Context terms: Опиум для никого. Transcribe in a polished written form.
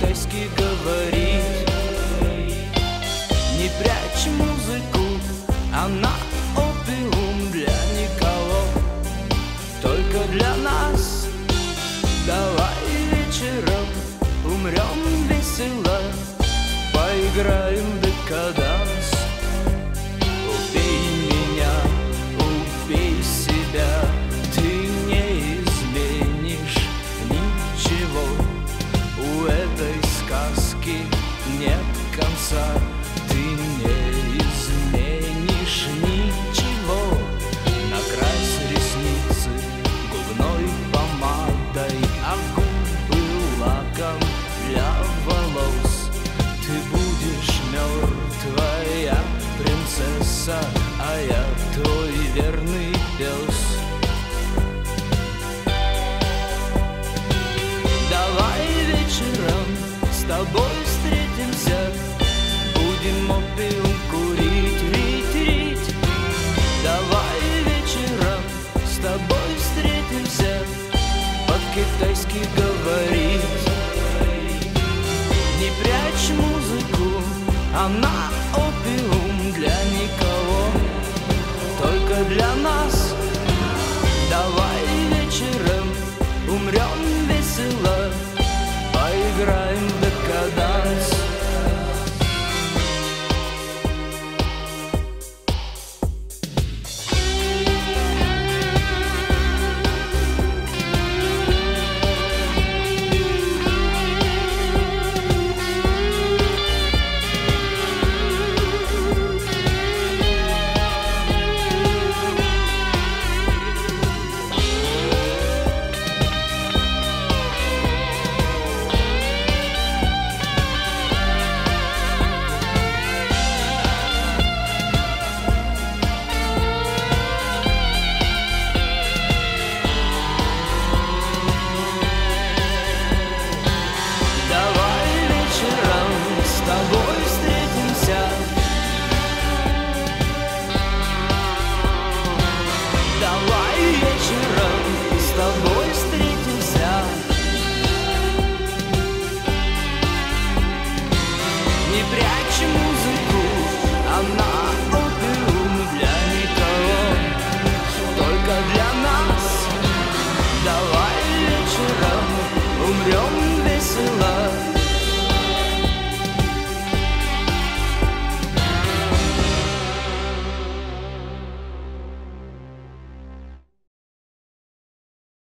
по-китайски говори. Не прячь музыку, она опиум для никого, только для нас. Давай вечером умрем весело, поиграем в декаданс. Убей меня, убей себя, ты не изменишь ничего. У этой сказки нет конца, ты не изменишь ничего. Накрась ресницы губной помадой, а губы лаком для волос. Ты будешь мертвая принцесса, а я твой верный пес. Давай вечером с тобой встретимся, будем опиум курить, рить. Давай вечером с тобой встретимся, по-китайски говорить. Не прячь музыку, она опиум для никого, только для нас. Давай вечером умрем весело, поиграем.